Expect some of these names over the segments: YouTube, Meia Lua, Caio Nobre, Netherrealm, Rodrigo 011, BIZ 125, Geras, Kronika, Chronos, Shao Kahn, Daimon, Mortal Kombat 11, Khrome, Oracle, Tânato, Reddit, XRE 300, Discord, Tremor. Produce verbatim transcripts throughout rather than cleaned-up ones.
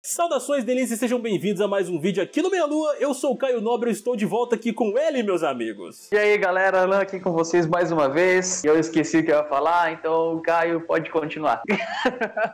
Saudações, delícias, sejam bem-vindos a mais um vídeo aqui no Meia Lua. Eu sou o Caio Nobre e estou de volta aqui com ele, meus amigos. E aí, galera, Alan aqui com vocês mais uma vez. Eu esqueci o que eu ia falar, então o Caio pode continuar.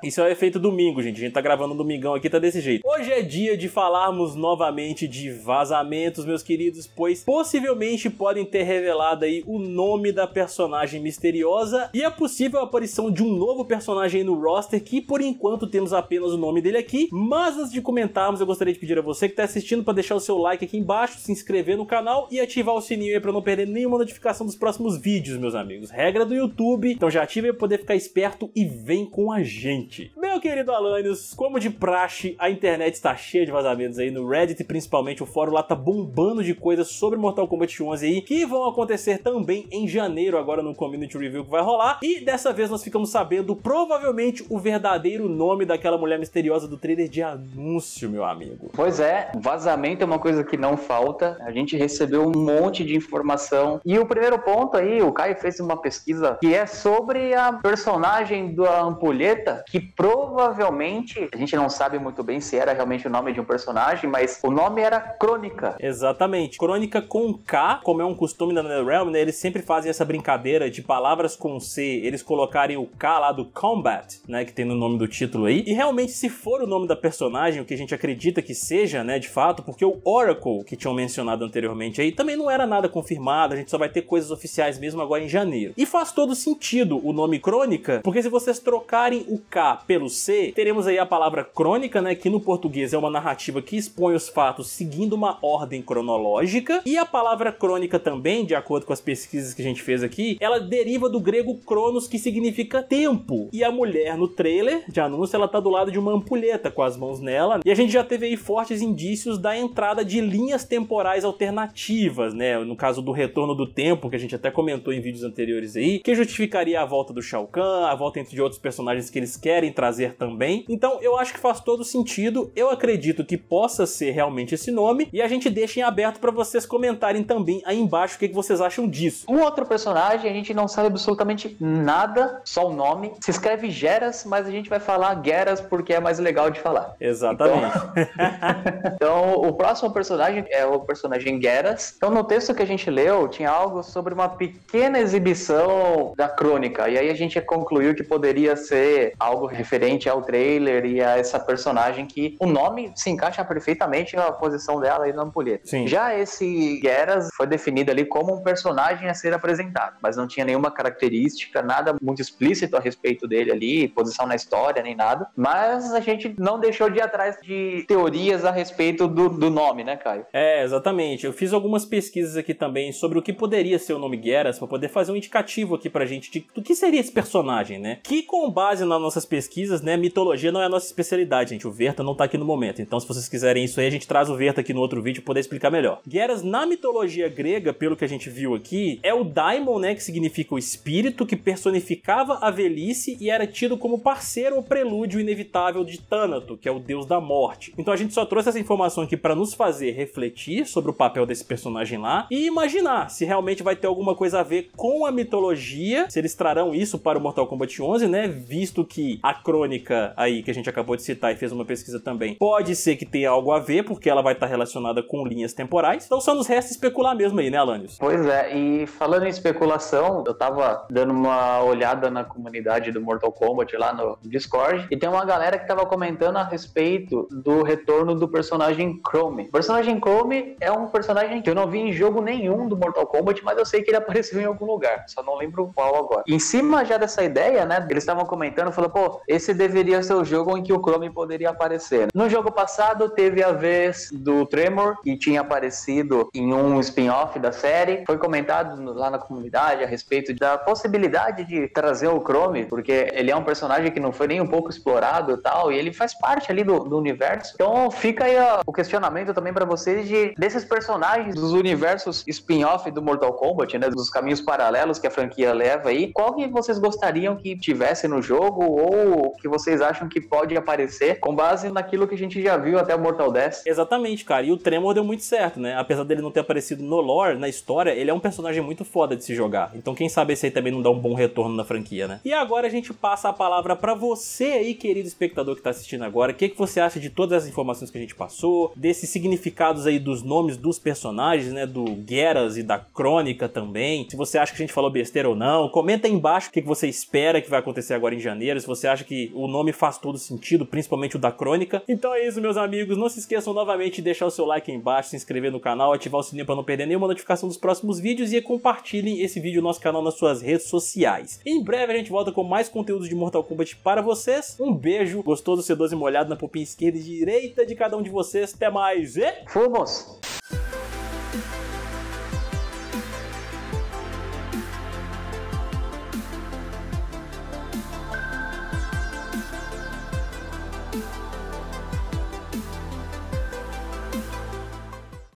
Isso é o efeito domingo, gente. A gente tá gravando um domingão aqui, tá desse jeito. Hoje é dia de falarmos novamente de vazamentos, meus queridos, pois possivelmente podem ter revelado aí o nome da personagem misteriosa e a possível aparição de um novo personagem aí no roster, que por enquanto temos apenas o nome dele aqui, mas Mas antes de comentarmos, eu gostaria de pedir a você que está assistindo para deixar o seu like aqui embaixo, se inscrever no canal e ativar o sininho aí para não perder nenhuma notificação dos próximos vídeos, meus amigos. Regra do YouTube, então já ativa para poder ficar esperto e vem com a gente. Meu querido Alanios, como de praxe, a internet está cheia de vazamentos aí no Reddit, principalmente o fórum lá tá bombando de coisas sobre Mortal Kombat onze aí, que vão acontecer também em janeiro agora no Community Review que vai rolar, e dessa vez nós ficamos sabendo provavelmente o verdadeiro nome daquela mulher misteriosa do trailer de anúncio, meu amigo. Pois é, vazamento é uma coisa que não falta. A gente recebeu um monte de informação. E o primeiro ponto aí, o Caio fez uma pesquisa que é sobre a personagem da ampulheta, que provavelmente, a gente não sabe muito bem se era realmente o nome de um personagem, mas o nome era Kronika. Exatamente. Kronika com K, como é um costume da Netherrealm, né? Eles sempre fazem essa brincadeira de palavras com C, eles colocarem o K lá do Combat, né? Que tem no nome do título aí. E realmente, se for o nome da personagem, personagem, o que a gente acredita que seja, né, de fato, porque o Oracle, que tinham mencionado anteriormente aí, também não era nada confirmado, a gente só vai ter coisas oficiais mesmo agora em janeiro. E faz todo sentido o nome Kronika, porque se vocês trocarem o K pelo C, teremos aí a palavra Kronika, né, que no português é uma narrativa que expõe os fatos seguindo uma ordem cronológica, e a palavra Kronika também, de acordo com as pesquisas que a gente fez aqui, ela deriva do grego Chronos, que significa tempo, e a mulher no trailer de anúncio, ela tá do lado de uma ampulheta, com as mãos nela, e a gente já teve aí fortes indícios da entrada de linhas temporais alternativas, né, no caso do retorno do tempo, que a gente até comentou em vídeos anteriores aí, que justificaria a volta do Shao Kahn, a volta entre outros personagens que eles querem trazer também. Então eu acho que faz todo sentido, eu acredito que possa ser realmente esse nome, e a gente deixa em aberto para vocês comentarem também aí embaixo o que, que vocês acham disso. Um outro personagem, a gente não sabe absolutamente nada, só o nome, se escreve Geras, mas a gente vai falar Geras porque é mais legal de falar. Exatamente. Então, então, o próximo personagem é o personagem Geras. Então, no texto que a gente leu, tinha algo sobre uma pequena exibição da Kronika. E aí a gente concluiu que poderia ser algo referente ao trailer e a essa personagem que o nome se encaixa perfeitamente na posição dela aí na ampulheta. Sim. Já esse Geras foi definido ali como um personagem a ser apresentado, mas não tinha nenhuma característica, nada muito explícito a respeito dele ali, posição na história, nem nada. Mas a gente não deixou de ir atrás de teorias a respeito do, do nome, né, Caio? É, exatamente. Eu fiz algumas pesquisas aqui também sobre o que poderia ser o nome Geras, para poder fazer um indicativo aqui pra gente de, do que seria esse personagem, né? Que, com base nas nossas pesquisas, né, mitologia não é a nossa especialidade, gente. O Verta não tá aqui no momento. Então, se vocês quiserem isso aí, a gente traz o Verta aqui no outro vídeo pra poder explicar melhor. Geras, na mitologia grega, pelo que a gente viu aqui, é o Daimon, né, que significa o espírito, que personificava a velhice e era tido como parceiro ou prelúdio inevitável de Tânato, que é o deus da morte. Então a gente só trouxe essa informação aqui para nos fazer refletir sobre o papel desse personagem lá e imaginar se realmente vai ter alguma coisa a ver com a mitologia, se eles trarão isso para o Mortal Kombat onze, né, visto que a Kronika aí que a gente acabou de citar e fez uma pesquisa também, pode ser que tenha algo a ver, porque ela vai estar relacionada com linhas temporais. Então só nos resta especular mesmo aí, né, Alanios? Pois é, e falando em especulação, eu tava dando uma olhada na comunidade do Mortal Kombat lá no Discord, e tem uma galera que tava comentando a respeito do retorno do personagem Chrome. O personagem Chrome é um personagem que eu não vi em jogo nenhum do Mortal Kombat, mas eu sei que ele apareceu em algum lugar, só não lembro qual agora. Em cima já dessa ideia, né, eles estavam comentando, falando, pô, esse deveria ser o jogo em que o Chrome poderia aparecer. No jogo passado teve a vez do Tremor, que tinha aparecido em um spin-off da série. Foi comentado lá na comunidade a respeito da possibilidade de trazer o Chrome, porque ele é um personagem que não foi nem um pouco explorado e tal, e ele faz parte ali do, do universo. Então fica aí ó, o questionamento também pra vocês de desses personagens dos universos spin-off do Mortal Kombat, né, dos caminhos paralelos que a franquia leva aí, qual que vocês gostariam que tivesse no jogo ou que vocês acham que pode aparecer com base naquilo que a gente já viu até o Mortal dez. Exatamente, cara, e o Tremor deu muito certo, né, apesar dele não ter aparecido no lore, na história, ele é um personagem muito foda de se jogar, então quem sabe esse aí também não dá um bom retorno na franquia, né. E agora a gente passa a palavra pra você aí, querido espectador que tá assistindo agora, o que, que você acha de todas as informações que a gente passou, desses significados aí dos nomes dos personagens, né, do Geras e da Kronika também, se você acha que a gente falou besteira ou não, comenta aí embaixo o que, que você espera que vai acontecer agora em janeiro, se você acha que o nome faz todo sentido, principalmente o da Kronika. Então é isso, meus amigos, não se esqueçam novamente de deixar o seu like aí embaixo, se inscrever no canal, ativar o sininho para não perder nenhuma notificação dos próximos vídeos e compartilhem esse vídeo no nosso canal nas suas redes sociais. Em breve a gente volta com mais conteúdos de Mortal Kombat para vocês. Um beijo gostoso, sedoso e molhado na pupinha esquerda e direita de cada um de vocês. Até mais e... Fomos!